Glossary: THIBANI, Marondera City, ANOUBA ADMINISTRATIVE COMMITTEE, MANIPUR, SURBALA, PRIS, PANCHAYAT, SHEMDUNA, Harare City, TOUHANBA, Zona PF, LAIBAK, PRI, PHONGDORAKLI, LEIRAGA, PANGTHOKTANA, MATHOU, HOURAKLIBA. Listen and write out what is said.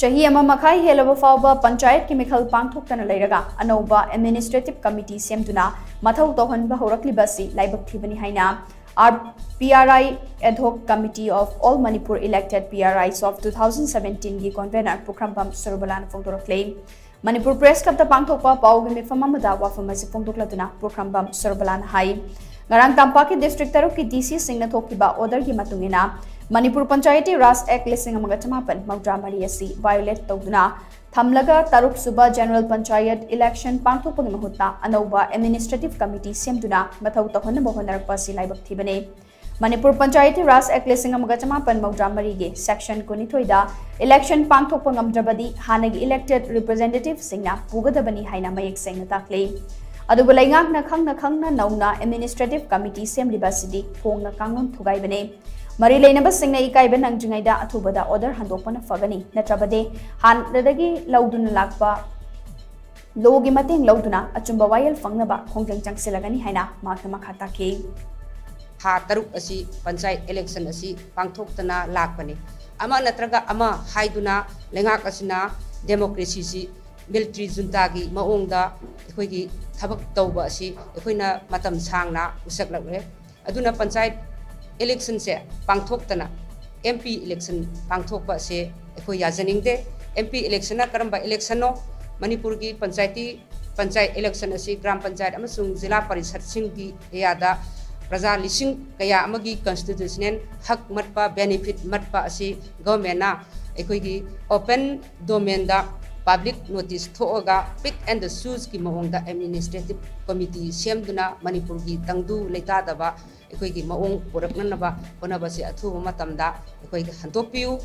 Chahi Ama Makhai Helava Fauba Panchayat Chemical Pangthok Tana Leiraga ANOUBA Administrative Committee SHEMDUNA Mathaou TOUHANBA HOURAKLIBA Si LAIBAK THIBANI Haina Our PRI Ad Hoc Committee of All Manipur Elected PRIs of 2017 Gi Convener Program Bam Sarubalana Fongdoraklei Manipur Press Cup the Pangthokpa Paugi Mifamamada Wafamasi Fongdokladuna Program Bam Sarubalana Hai Ngarang Tampaki District Taruki DC Singh Thokiba Order Gi Matungina Manipur Panchayati Raj Act Listing Amagamapan Magdramari Asi Violet Togduna Thamlaga Taruk Suba General Panchayat Election Pangthokpagi Mahutna ANOUBA Administrative Committee SHEMDUNA Mathaou TOUHANBA Honarpa Si Laibak Thibani Manipur Panchayati Raj Act Listing Amagamapan Magdramari Gi Section Kunithoida Election Pangthokpa Ngamdrabadi Hanagi Elected Representative Singna Pugadabani Haina Mayek Sengna Taklei Adubu Laingak Nakhang Nauna Administrative Committee Semliba Sidi Phongna Kangon Thugaibane Mari Lainaba Singna Ikaiben Angjingaida Athubada Order Handopana Fagani Natrabade Han Radagi Lauduna Lakpa Logi Mating Lauduna Achumba Wayal Fangnaba Khongjang Changsilagani Haina Makha Makhataki Ha Taruk Asi Panchayat Election Asi Pangthokna Lakpani Ama Natraga Ama Haiduna Laingak Asina Democracy Si Military Junta Gi Maongda Ekhoi Thabak Tauba Asi Ekhoina Matam Sangna Usaklakre Aduna Panchayat election se pangthokna MP election pangthokpa se ekhoi yajaning de MP election na karamba election no Manipur gi panchayat election asi gram panchayat amasung jila parishad sing gi yada praja lising kaya amagi constitutional hak matpa benefit matpa asi government na ekhoi gi open domain da public notice thoga pick and the shoes ki mahong da administrative committee SHEMDUNA Manipur gi tangdu leita daba ekoi gi mahong porakna ba konabasi athu matamda ekoi gi hantopiu